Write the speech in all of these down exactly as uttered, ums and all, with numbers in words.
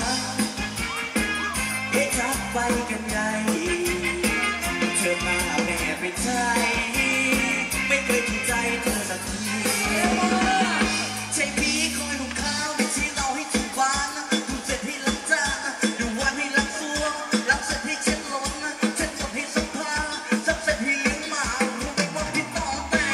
ทักเอ๊ะทักไปกันไงเธอมาแม่ไปใช้ไม่เคยถูกใจเธอสักทีใช่พี่คอยหุบข้าวไม่ชี้เราให้ถึงบ้านดูเสร็จให้รักจ้าดูวันให้รักซัวรักเสร็จให้เช็ดล้นเช็ดจบให้สัมภาระสับเสร็จให้เลี้ยงหมารู้ไหมว่าพี่ต่อแต่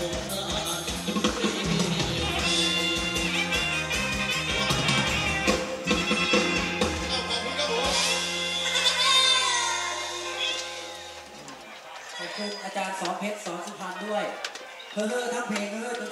อาจารย์สอนเพชรสอนสุพรรณด้วยเฮ้อทั้งเพลงเฮ้อทั้ง